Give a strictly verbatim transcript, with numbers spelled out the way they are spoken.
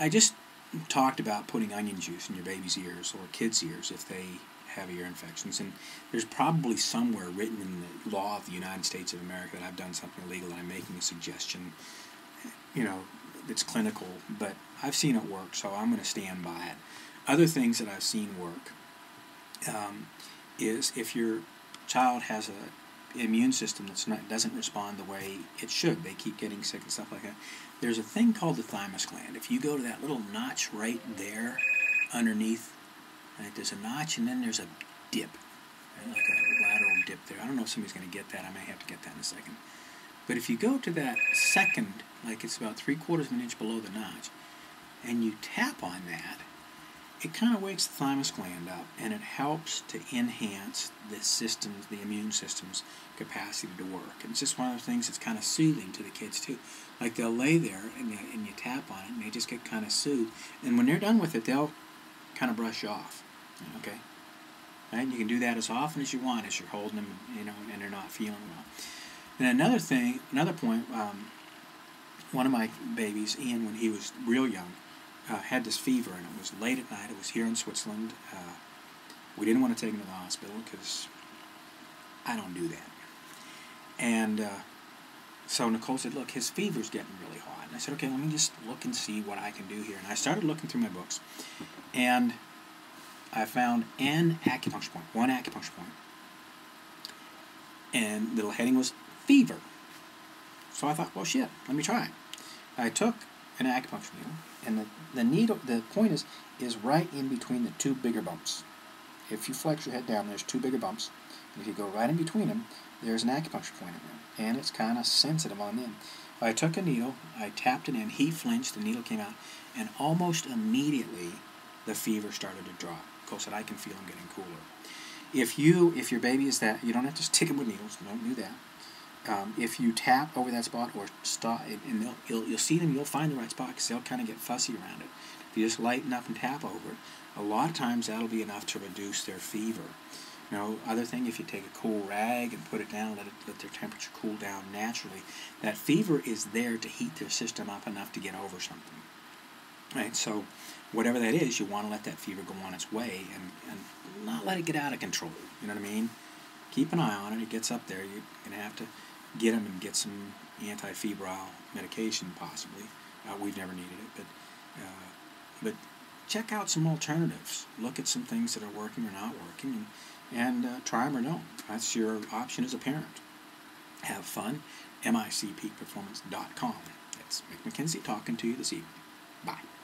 I just talked about putting onion juice in your baby's ears or kids' ears if they have ear infections, and there's probably somewhere written in the law of the United States of America that I've done something illegal and I'm making a suggestion, you know, that's clinical, but I've seen it work, so I'm going to stand by it. Other things that I've seen work um, is if your child has a immune system that's not doesn't respond the way it should. They keep getting sick and stuff like that. There's a thing called the thymus gland. If you go to that little notch right there underneath, right, there's a notch and then there's a dip, right, like a lateral dip there. I don't know if somebody's going to get that. I may have to get that in a second. But if you go to that second, like it's about three quarters of an inch below the notch, and you tap on that, it kind of wakes the thymus gland up, and it helps to enhance the system, the immune system's capacity to work. And it's just one of the things that's kind of soothing to the kids too. Like they'll lay there and, they, and you tap on it, and they just get kind of soothed. And when they're done with it, they'll kind of brush off. Okay, right? You can do that as often as you want, as you're holding them, you know, and they're not feeling well. And another thing, another point. Um, one of my babies, Ian, when he was real young, Uh, had this fever, and it was late at night. It was here in Switzerland. Uh, we didn't want to take him to the hospital because I don't do that. And uh, so Nicole said, look, his fever's getting really hot. And I said, okay, let me just look and see what I can do here. And I started looking through my books, and I found an acupuncture point, one acupuncture point. And the little heading was fever. So I thought, well, shit, let me try it. I took an acupuncture needle, and the, the needle, the point is, is right in between the two bigger bumps. If you flex your head down, there's two bigger bumps. And if you go right in between them, there's an acupuncture point in there, and it's kind of sensitive on them. I took a needle, I tapped it in, he flinched, the needle came out, and almost immediately the fever started to drop. Of course, I can feel him getting cooler. If you, if your baby is that, you don't have to stick him with needles. Don't do that. Um, if you tap over that spot or stop, and, and they'll, you'll, you'll see them, you'll find the right spot because they'll kind of get fussy around it. If you just lighten up and tap over it, a lot of times that'll be enough to reduce their fever. You know, other thing, if you take a cool rag and put it down, let, it, let their temperature cool down naturally, that fever is there to heat their system up enough to get over something. Right, so whatever that is, you want to let that fever go on its way and, and not let it get out of control. You know what I mean? Keep an eye on it. It gets up there. You're going to have to get them and get some anti-febrile medication, possibly. Uh, we've never needed it, but uh, but check out some alternatives. Look at some things that are working or not working, and, and uh, try them or don't. That's your option as a parent. Have fun. M I C Peak Performance dot com. That's Mick McKenzie talking to you this evening. Bye.